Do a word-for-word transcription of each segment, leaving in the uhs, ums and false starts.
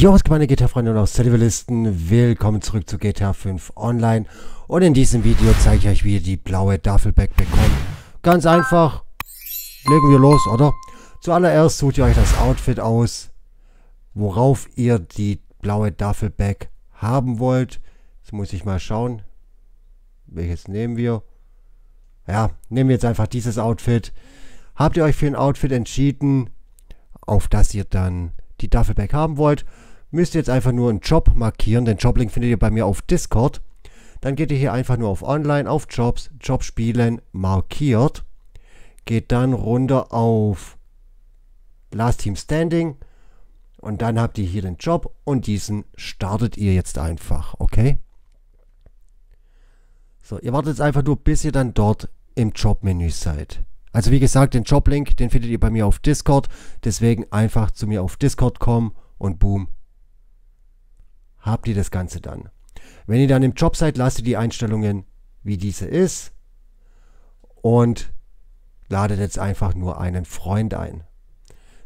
Jo, was geht meine G T A-Freunde und auch Saliivalisten? Willkommen zurück zu G T A fünf Online. Und in diesem Video zeige ich euch, wie ihr die blaue Duffel Bag bekommt. Ganz einfach, legen wir los, oder? Zuallererst sucht ihr euch das Outfit aus, worauf ihr die blaue Duffel Bag haben wollt. Jetzt muss ich mal schauen, welches nehmen wir. Ja, nehmen wir jetzt einfach dieses Outfit. Habt ihr euch für ein Outfit entschieden, auf das ihr dann die Duffel Bag haben wollt, müsst ihr jetzt einfach nur einen Job markieren. Den Joblink findet ihr bei mir auf Discord. Dann geht ihr hier einfach nur auf Online, auf Jobs, Job spielen, markiert. Geht dann runter auf Last Team Standing und dann habt ihr hier den Job und diesen startet ihr jetzt einfach, okay? So, ihr wartet jetzt einfach nur, bis ihr dann dort im Jobmenü seid. Also wie gesagt, den Joblink, den findet ihr bei mir auf Discord. Deswegen einfach zu mir auf Discord kommen und boom, habt ihr das Ganze dann. Wenn ihr dann im Job seid, lasst ihr die Einstellungen, wie diese ist. Und ladet jetzt einfach nur einen Freund ein.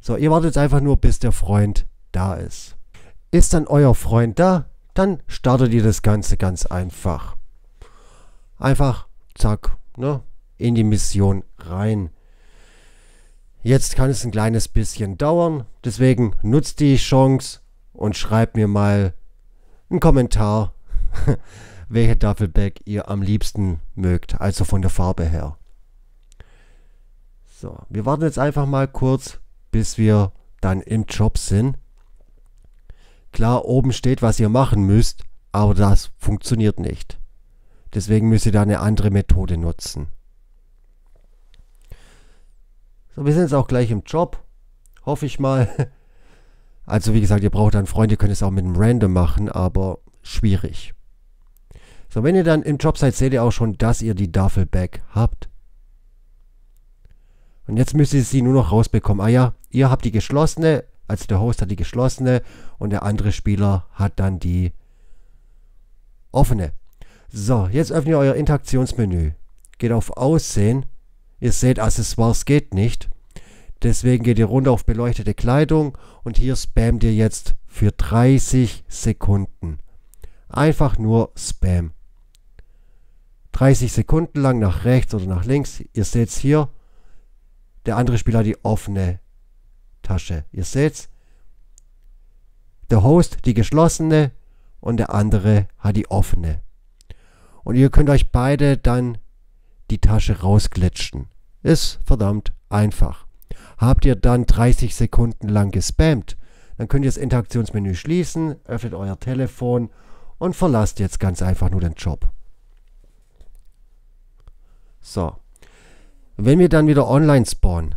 So, ihr wartet jetzt einfach nur, bis der Freund da ist. Ist dann euer Freund da, dann startet ihr das Ganze ganz einfach. Einfach, zack, ne? In die Mission rein. Jetzt kann es ein kleines bisschen dauern, deswegen nutzt die Chance und schreibt mir mal einen Kommentar, welche Duffel Bag ihr am liebsten mögt, also von der Farbe her. So, wir warten jetzt einfach mal kurz, bis wir dann im Job sind. Klar, oben steht, was ihr machen müsst, aber das funktioniert nicht. Deswegen müsst ihr da eine andere Methode nutzen. So, wir sind jetzt auch gleich im Job, hoffe ich mal. Also wie gesagt, ihr braucht dann Freunde, ihr könnt es auch mit einem Random machen, aber schwierig. So, wenn ihr dann im Job seid, seht ihr auch schon, dass ihr die Duffel Bag habt. Und jetzt müsst ihr sie nur noch rausbekommen. Ah ja, ihr habt die geschlossene, also der Host hat die geschlossene und der andere Spieler hat dann die offene. So, jetzt öffnet ihr euer Interaktionsmenü. Geht auf Aussehen. Ihr seht, Accessoires geht nicht. Deswegen geht ihr runter auf beleuchtete Kleidung und hier spammt ihr jetzt für dreißig Sekunden. Einfach nur Spam. dreißig Sekunden lang nach rechts oder nach links. Ihr seht es hier. Der andere Spieler hat die offene Tasche. Ihr seht es. Der Host die geschlossene und der andere hat die offene. Und ihr könnt euch beide dann die Tasche rausglitschen. Ist verdammt einfach. Habt ihr dann dreißig Sekunden lang gespammt, dann könnt ihr das Interaktionsmenü schließen, öffnet euer Telefon und verlasst jetzt ganz einfach nur den Job. So. Wenn wir dann wieder online spawnen,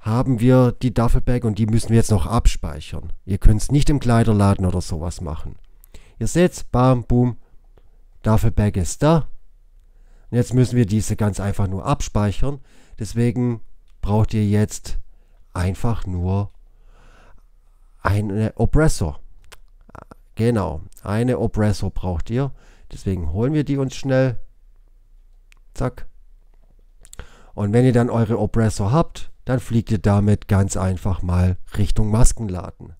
haben wir die Duffel Bag und die müssen wir jetzt noch abspeichern. Ihr könnt es nicht im Kleiderladen oder sowas machen. Ihr seht, bam, boom, Duffel Bag ist da. Jetzt müssen wir diese ganz einfach nur abspeichern. Deswegen braucht ihr jetzt einfach nur eine Oppressor. Genau, eine Oppressor braucht ihr. Deswegen holen wir die uns schnell. Zack. Und wenn ihr dann eure Oppressor habt, dann fliegt ihr damit ganz einfach mal Richtung Maskenladen.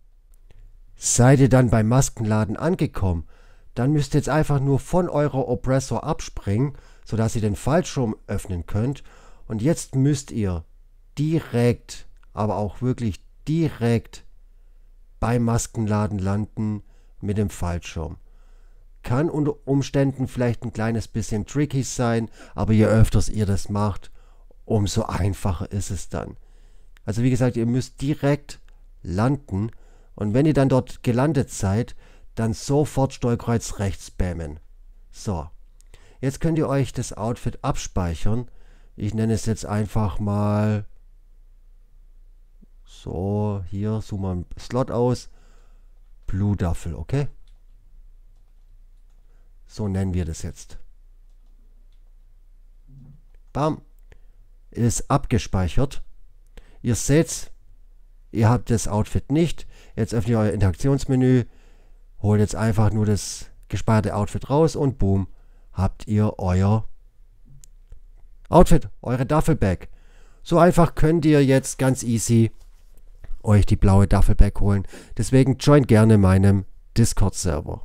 Seid ihr dann beim Maskenladen angekommen, dann müsst ihr jetzt einfach nur von eurer Oppressor abspringen, sodass ihr den Fallschirm öffnen könnt. Und jetzt müsst ihr direkt, aber auch wirklich direkt beim Maskenladen landen mit dem Fallschirm. Kann unter Umständen vielleicht ein kleines bisschen tricky sein, aber je öfters ihr das macht, umso einfacher ist es dann. Also wie gesagt, ihr müsst direkt landen und wenn ihr dann dort gelandet seid, dann sofort Steuerkreuz rechts spammen. So. Jetzt könnt ihr euch das Outfit abspeichern. Ich nenne es jetzt einfach mal so, hier, such mal einen Slot aus. Blue Duffel, okay? So nennen wir das jetzt. Bam. Ist abgespeichert. Ihr seht's, ihr habt das Outfit nicht. Jetzt öffnet ihr euer Interaktionsmenü, holt jetzt einfach nur das gespeicherte Outfit raus und boom. Habt ihr euer Outfit, eure Duffel Bag. So einfach könnt ihr jetzt ganz easy euch die blaue Duffel Bag holen. Deswegen joint gerne meinem Discord-Server.